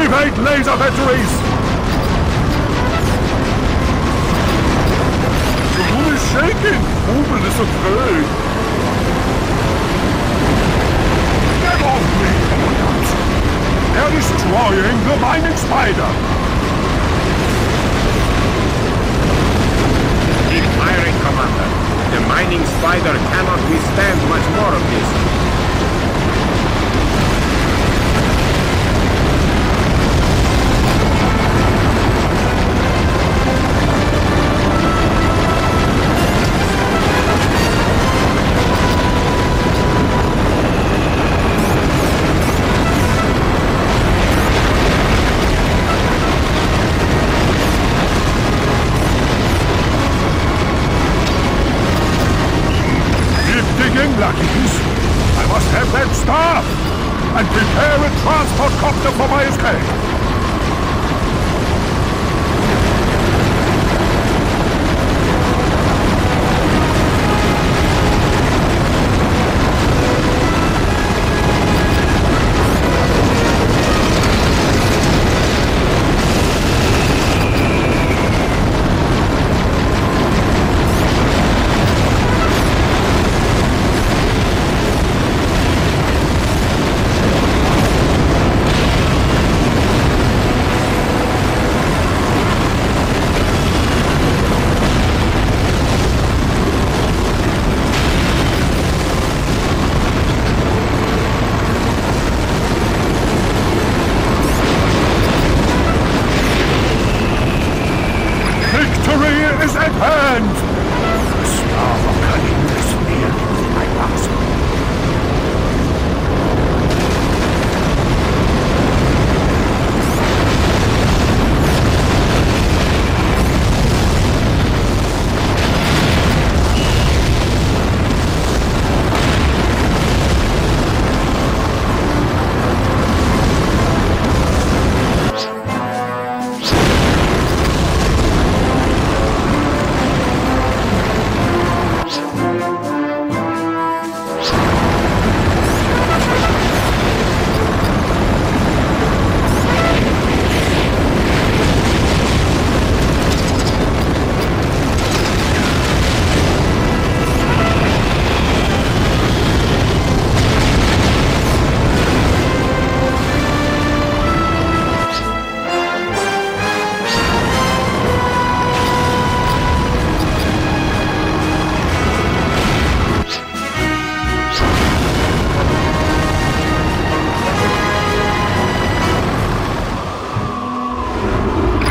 Activate laser batteries! The room is shaking! Omen is afraid! Get off me! They're destroying the Mining Spider! Expiring, Commander. The Mining Spider cannot withstand much more of this. I must have that staff! And prepare a transport copter for my escape!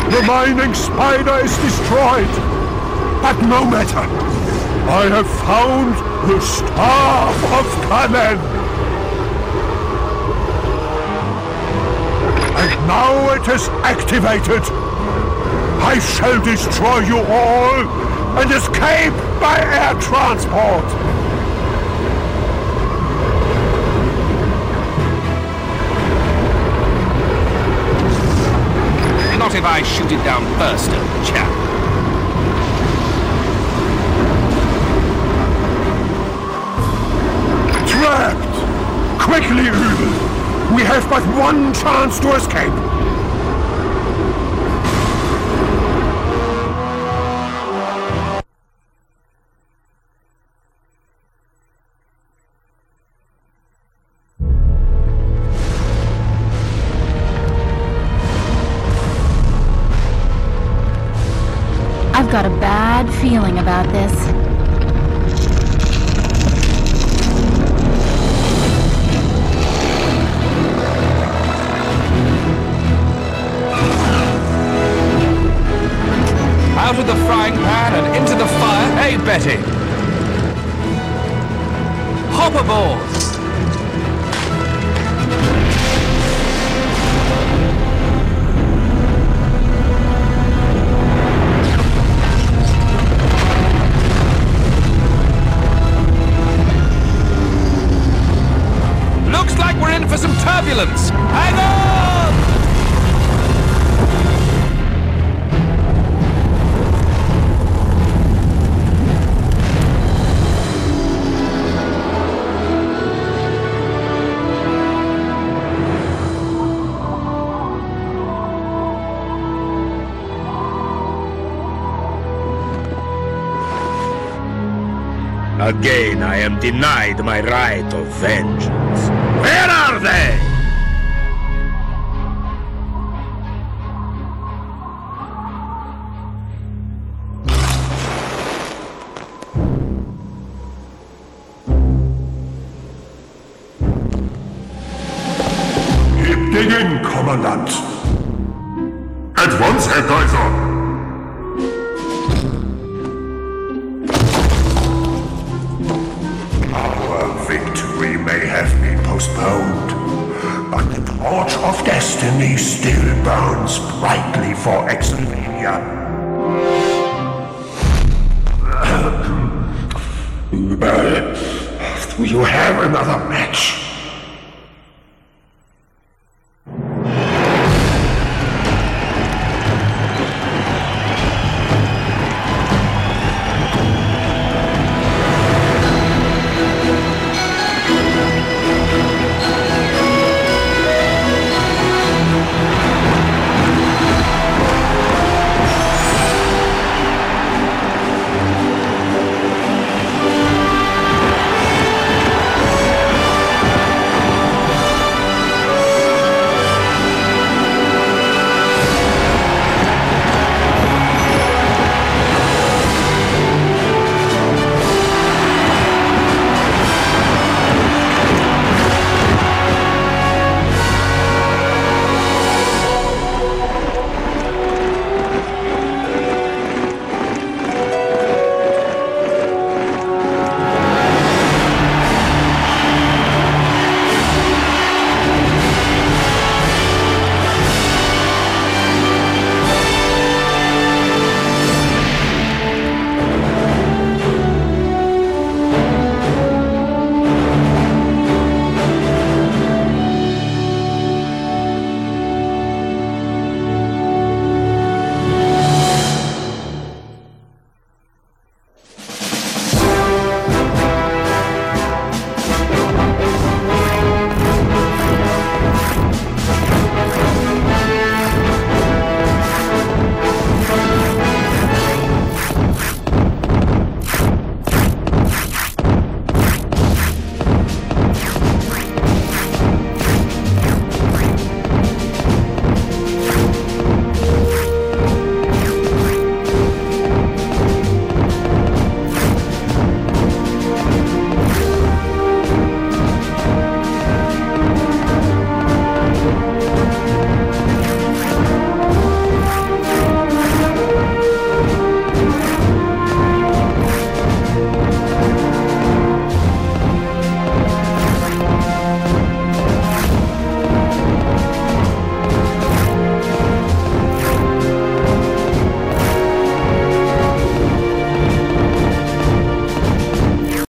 The Mining Spider is destroyed, but no matter. I have found the Staff of Kanan. And now it is activated. I shall destroy you all and escape by air transport. Not if I shoot it down first, old chap. Trapped! Quickly, Übel! We have but one chance to escape! I've got a bad feeling about this. Out of the frying pan and into the fire. Hey, Betty! Hop aboard! Turbulence! Hang on! Again, I am denied my right of vengeance. Where are they? Begin, Commandant. At once, Herr Kaiser. Our victory may have been postponed, but the torch of destiny still burns brightly for Exelvania. Do you have another match?